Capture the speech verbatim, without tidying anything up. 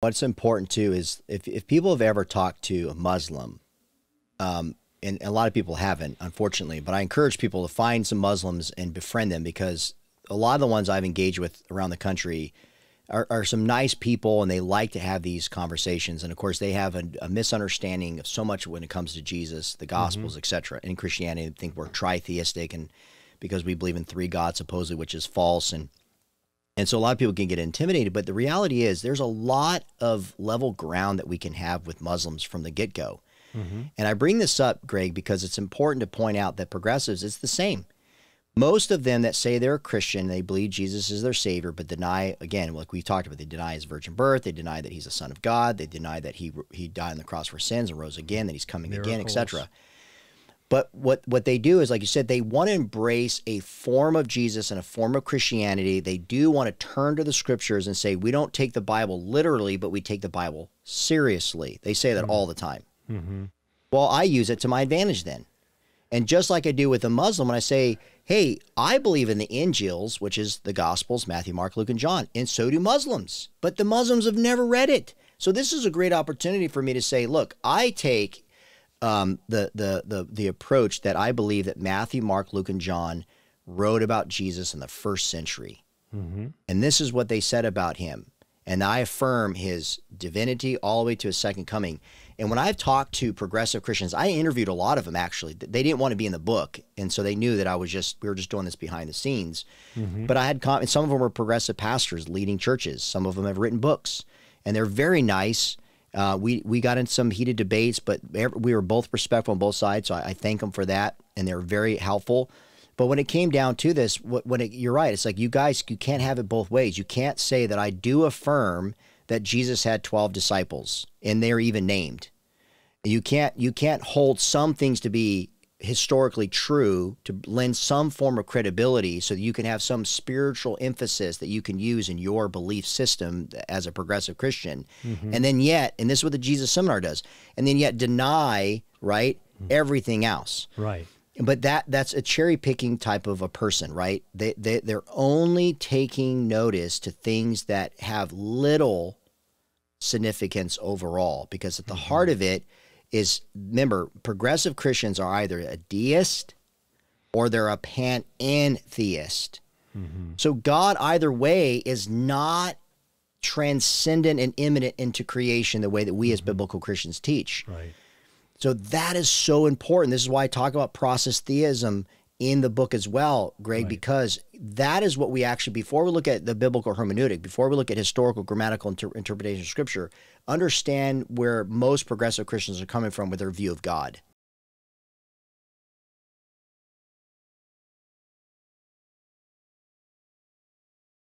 What's important too is if, if people have ever talked to a Muslim, um, and a lot of people haven't, unfortunately, but I encourage people to find some Muslims and befriend them, because a lot of the ones I've engaged with around the country are, are some nice people, and they like to have these conversations. And of course, they have a, a misunderstanding of so much when it comes to Jesus, the Gospels, mm-hmm. et cetera. In Christianity, they think we're tritheistic, and because we believe in three gods supposedly, which is false, and And so a lot of people can get intimidated, but the reality is there's a lot of level ground that we can have with Muslims from the get-go. Mm-hmm. And I bring this up, Greg, because it's important to point out that progressives, it's the same. Most of them that say they're a Christian, they believe Jesus is their savior, but deny, again, like we talked about, they deny his virgin birth, they deny that he's a son of God, they deny that he he died on the cross for sins and rose again, that he's coming Miracles. again, et cetera. But what, what they do is, like you said, they want to embrace a form of Jesus and a form of Christianity. They do want to turn to the scriptures and say, we don't take the Bible literally, but we take the Bible seriously. They say that mm-hmm. all the time. Mm-hmm. Well, I use it to my advantage then. And just like I do with a Muslim, when I say, hey, I believe in the Injils, which is the Gospels, Matthew, Mark, Luke, and John, and so do Muslims. But the Muslims have never read it. So this is a great opportunity for me to say, look, I take Um, the, the, the, the approach that I believe that Matthew, Mark, Luke, and John wrote about Jesus in the first century. Mm-hmm. And this is what they said about him. And I affirm his divinity all the way to his second coming. And when I've talked to progressive Christians, I interviewed a lot of them, actually. They didn't want to be in the book. And so they knew that I was just, we were just doing this behind the scenes. Mm-hmm. But I had, and some of them were progressive pastors leading churches. Some of them have written books, and they're very nice. Uh, we, we got into some heated debates, but we were both respectful on both sides, so I, I thank them for that, and they were very helpful. But when it came down to this, when it, you're right, it's like you guys, you can't have it both ways. You can't say that I do affirm that Jesus had twelve disciples, and they're even named. You can't, you can't hold some things to be historically true to lend some form of credibility so that you can have some spiritual emphasis that you can use in your belief system as a progressive Christian. Mm-hmm. And then yet, and this is what the Jesus Seminar does, and then yet deny, right, mm-hmm. everything else. Right. But that that's a cherry picking type of a person, right? They, they, they're only taking notice to things that have little significance overall, because at the mm-hmm. heart of it is, remember, progressive Christians are either a deist or they're a panentheist. Mm-hmm. So God either way is not transcendent and immanent into creation the way that we as biblical Christians teach. Right. So that is so important. This is why I talk about process theism in the book as well, Greg, right. because that is what we actually, before we look at the biblical hermeneutic, before we look at historical grammatical inter interpretation of scripture, understand where most progressive Christians are coming from with their view of God.